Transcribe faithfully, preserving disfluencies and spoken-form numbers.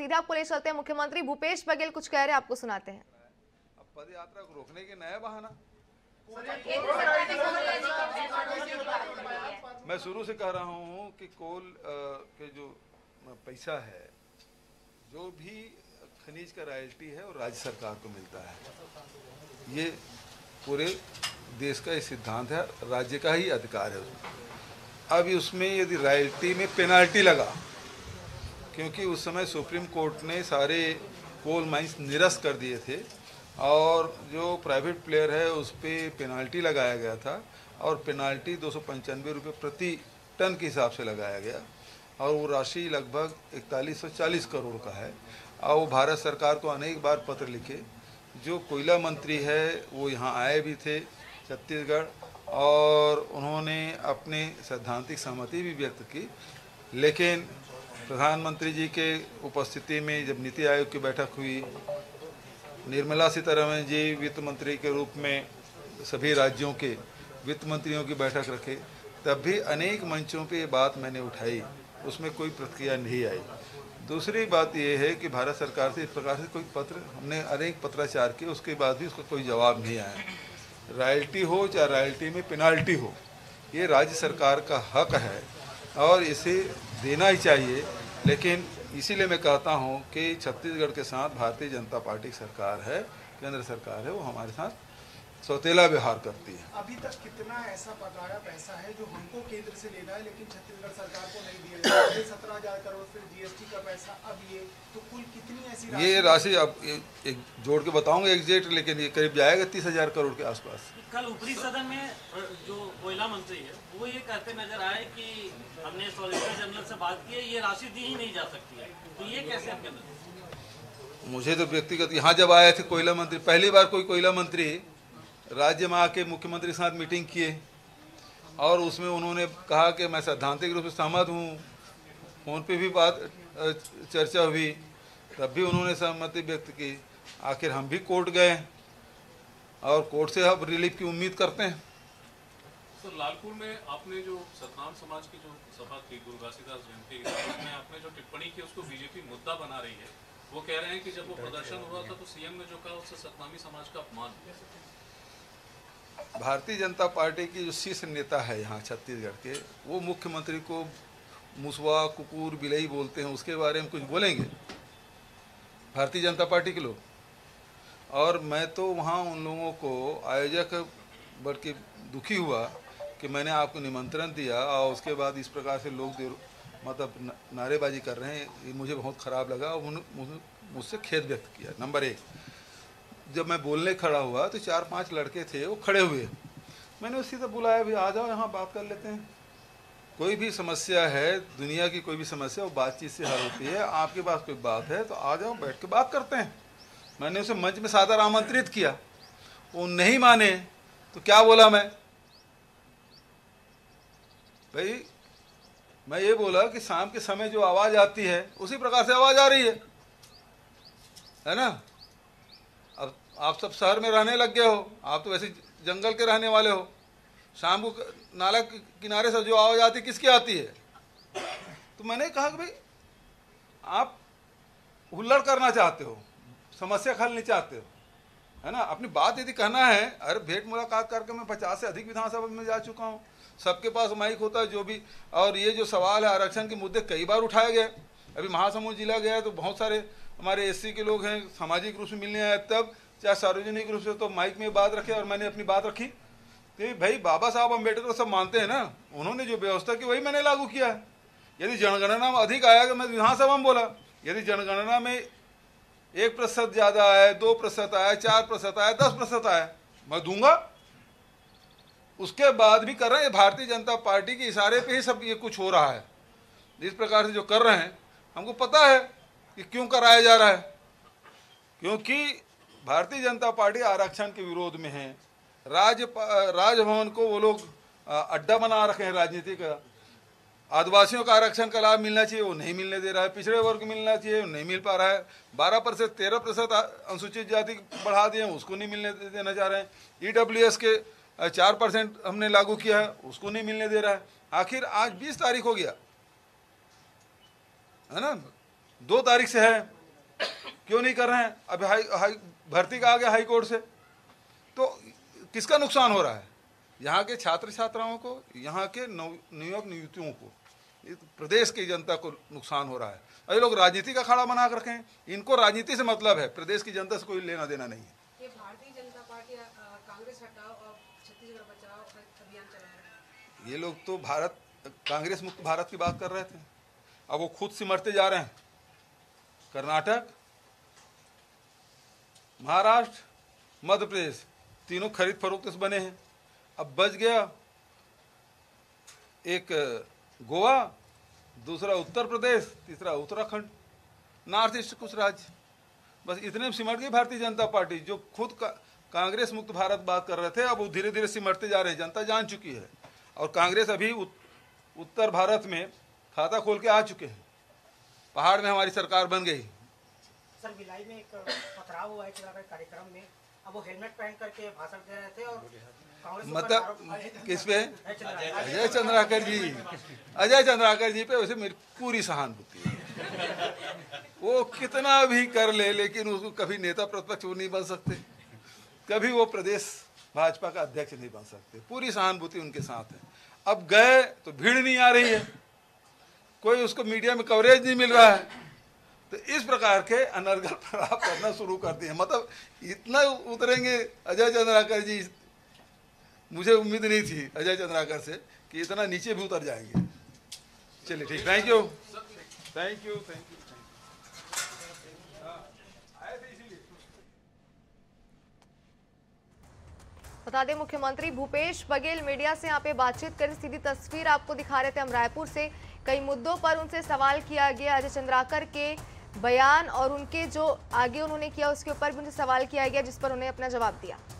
सीधे आपको ले चलते हैं, मुख्यमंत्री भूपेश बघेल कुछ कह रहे हैं, आपको सुनाते हैं। अब पद यात्रा को रोकने के नया बहाना, मैं शुरू से कह रहा हूँ कि कोल के जो पैसा है, जो भी खनिज का रॉयल्टी है और राज्य सरकार को मिलता है, ये पूरे देश का ये सिद्धांत है, राज्य का ही अधिकार है। अब उसमें यदि रॉयल्टी में पेनाल्टी लगा, क्योंकि उस समय सुप्रीम कोर्ट ने सारे कोल माइंस निरस्त कर दिए थे और जो प्राइवेट प्लेयर है उस पर पेनाल्टी लगाया गया था और पेनाल्टी दो सौ पंचानवे रुपये प्रति टन के हिसाब से लगाया गया और वो राशि लगभग इकतालीस सौ चालीस करोड़ का है। और वो भारत सरकार को अनेक बार पत्र लिखे, जो कोयला मंत्री है वो यहाँ आए भी थे छत्तीसगढ़ और उन्होंने अपनी सैद्धांतिक सहमति भी व्यक्त की, लेकिन प्रधानमंत्री जी के उपस्थिति में जब नीति आयोग की बैठक हुई, निर्मला सीतारमण जी वित्त मंत्री के रूप में सभी राज्यों के वित्त मंत्रियों की बैठक रखे, तब भी अनेक मंचों पे ये बात मैंने उठाई, उसमें कोई प्रतिक्रिया नहीं आई। दूसरी बात ये है कि भारत सरकार से इस प्रकार से कोई पत्र, हमने अनेक पत्राचार किए, उसके बाद भी उसका कोई जवाब नहीं आया। रॉयल्टी हो चाहे रॉयल्टी में पेनाल्टी हो, ये राज्य सरकार का हक है और इसे देना ही चाहिए। लेकिन इसीलिए मैं कहता हूँ कि छत्तीसगढ़ के साथ भारतीय जनता पार्टी की सरकार है, केंद्र सरकार है, वो हमारे साथ सौतेला व्यवहार करती है। अभी तक कितना ऐसा बकाया पैसा है जो हमको केंद्र से लेना है लेकिन छत्तीसगढ़ सरकार को नहीं दिया जा रहा है? सत्रह हजार करोड़ फिर जीएसटी का पैसा, अब ये तो कुल कितनी ऐसी राशि, ये राशि अब एक जोड़ के बताऊंगा एग्जैक्ट, लेकिन ये करीब जाएगा तीस हजार करोड़ के आसपास। कल ऊपरी सदन में जो कोयला मंत्री है वो ये कहते नजर आए कि हमने सॉलिसिटर जनरल से बात की है, ये राशि दी ही नहीं जा सकती है, तो ये कैसे आपके नजर? मुझे तो व्यक्तिगत यहाँ जब आए थे कोयला मंत्री, पहली बार कोई कोयला मंत्री राज्य में आके मुख्यमंत्री के साथ मीटिंग किए और उसमें उन्होंने कहा कि मैं सैद्धांतिक रूप से सहमत हूँ, फोन पे भी बात चर्चा हुई, तब भी उन्होंने सहमति व्यक्त की। आखिर हम भी कोर्ट गए और कोर्ट से अब रिलीफ की उम्मीद करते हैं। सर, लालपुर में आपने जो सतनाम समाज की जो सभा थी गुरु घासीदास जयंती, उसमें आपने जो टिप्पणी की उसको बीजेपी मुद्दा बना रही है। वो कह रहे हैं कि जब वो प्रदर्शन हुआ था तो सीएम ने जो कहा उससे सतनामी समाज का अपमान किया। भारतीय जनता पार्टी की जो शीर्ष नेता है यहाँ छत्तीसगढ़ के, वो मुख्यमंत्री को मुसवा, कुकुर, बिलई बोलते हैं, उसके बारे में कुछ बोलेंगे भारतीय जनता पार्टी के लोग? और मैं तो वहाँ उन लोगों को आयोजक बल्कि दुखी हुआ कि मैंने आपको निमंत्रण दिया और उसके बाद इस प्रकार से लोग मतलब नारेबाजी कर रहे हैं, ये मुझे बहुत ख़राब लगा और मुझसे खेद व्यक्त किया। नंबर एक, जब मैं बोलने खड़ा हुआ तो चार पांच लड़के थे वो खड़े हुए, मैंने उसी से बुलाया भी, आ जाओ यहाँ बात कर लेते हैं, कोई भी समस्या है, दुनिया की कोई भी समस्या वो बातचीत से हल होती है, आपके पास कोई बात है तो आ जाओ बैठ के बात करते हैं। मैंने उसे मंच में सादर आमंत्रित किया, वो नहीं माने तो क्या बोला मैं? भाई मैं ये बोला कि शाम के समय जो आवाज़ आती है उसी प्रकार से आवाज़ आ रही है, है ना? अब आप सब शहर में रहने लग गए हो, आप तो वैसे जंगल के रहने वाले हो, शाम को नाला किनारे से जो आवाज़ आती है किसकी आती है? तो मैंने कहा कि भाई आप हुल्लड़ करना चाहते हो, समस्या हल नहीं चाहते हो, है ना? अपनी बात यदि कहना है, अरे भेंट मुलाकात करके मैं पचास से अधिक विधानसभा में जा चुका हूँ, सबके पास माइक होता है जो भी। और ये जो सवाल है आरक्षण के मुद्दे कई बार उठाए गए, अभी महासमुंद जिला गया तो बहुत सारे हमारे एससी के लोग हैं, सामाजिक रूप से मिलने आए, तब चाहे सार्वजनिक रूप से तो माइक में बात रखे और मैंने अपनी बात रखी। तो भाई बाबा साहब अम्बेडकर को सब मानते हैं ना, उन्होंने जो व्यवस्था की वही मैंने लागू किया है। यदि जनगणना में अधिक आया तो मैं विधानसभा में बोला, यदि जनगणना में एक प्रतिशत ज़्यादा आया, दो प्रतिशत आया, चार प्रतिशत आया, दस प्रतिशत आया, मैं दूंगा। उसके बाद भी कर रहे हैं, भारतीय जनता पार्टी के इशारे पर ही सब ये कुछ हो रहा है। इस प्रकार से जो कर रहे हैं, हमको पता है कि क्यों कराया जा रहा है, क्योंकि भारतीय जनता पार्टी आरक्षण के विरोध में है। राज राजभवन को वो लोग अड्डा बना रखे हैं राजनीति का। आदिवासियों का आरक्षण का लाभ मिलना चाहिए, वो नहीं मिलने दे रहा है। पिछड़े वर्ग को मिलना चाहिए, वो नहीं मिल पा रहा है। बारह परसेंट तेरह परसेंट अनुसूचित जाति बढ़ा दिए, उसको नहीं मिलने देना चाह रहे हैं। ई डब्ल्यू एस के चार परसेंट हमने लागू किया है, उसको नहीं मिलने दे रहा है। आखिर आज बीस तारीख हो गया, है ना? दो तारीख से है, क्यों नहीं कर रहे हैं? अभी हाई हाई भर्ती का आ गया हाई कोर्ट से, तो किसका नुकसान हो रहा है? यहाँ के छात्र छात्राओं को, यहाँ के नियोक नियुक्तियों को, प्रदेश की जनता को नुकसान हो रहा है। अरे लोग राजनीति का अखाड़ा बना कर रखें, इनको राजनीति से मतलब है, प्रदेश की जनता से कोई लेना देना नहीं है। ये भारतीय जनता पार्टी कांग्रेस हटाओ और छत्तीसगढ़ बचाओ अभियान चला रहे हैं। ये लोग तो भारत कांग्रेस मुक्त भारत की बात कर रहे थे, अब वो खुद सिमटते जा रहे हैं। कर्नाटक, महाराष्ट्र, मध्य प्रदेश तीनों खरीद फरोख्त से बने हैं। अब बच गया एक गोवा, दूसरा उत्तर प्रदेश, तीसरा उत्तराखंड, नॉर्थ ईस्ट कुछ राज्य, बस इतने में सिमट गई भारतीय जनता पार्टी। जो खुद का, कांग्रेस मुक्त भारत बात कर रहे थे, अब वो धीरे धीरे सिमटते जा रहे हैं, जनता जान चुकी है। और कांग्रेस अभी उत, उत्तर भारत में खाता खोल के आ चुके हैं, पहाड़ में हमारी सरकार बन गई। सर, भिलाई में एक पथराव हुआ है कार्यक्रम में, अब वो हेलमेट पहन करके भाषण दे रहे थे और मतलब किस पे? अजय चंद्राकर जी, अजय चंद्राकर जी पे वैसे मेरी पूरी सहानुभूति है। वो कितना भी कर ले, लेकिन उसको कभी नेता प्रतिपक्ष वो नहीं बन सकते, कभी वो प्रदेश भाजपा का अध्यक्ष नहीं बन सकते। पूरी सहानुभूति उनके साथ है। अब गए तो भीड़ नहीं आ रही है, कोई उसको मीडिया में कवरेज नहीं मिल रहा है, तो इस प्रकार के अनर्गल प्रभाव करना शुरू कर दिए। मतलब इतना उतरेंगे अजय चंद्राकर जी, मुझे उम्मीद नहीं थी अजय चंद्राकर से कि इतना नीचे भी उतर जाएंगे। चलिए ठीक, thank you thank you thank you. बता दें, मुख्यमंत्री भूपेश बघेल मीडिया से यहाँ पे बातचीत कर सीधी तस्वीर आपको दिखा रहे थे। हम रायपुर से कई मुद्दों पर उनसे सवाल किया गया, अजय चंद्राकर के बयान और उनके जो आगे उन्होंने किया उसके ऊपर भी उनसे सवाल किया गया, जिस पर उन्होंने अपना जवाब दिया।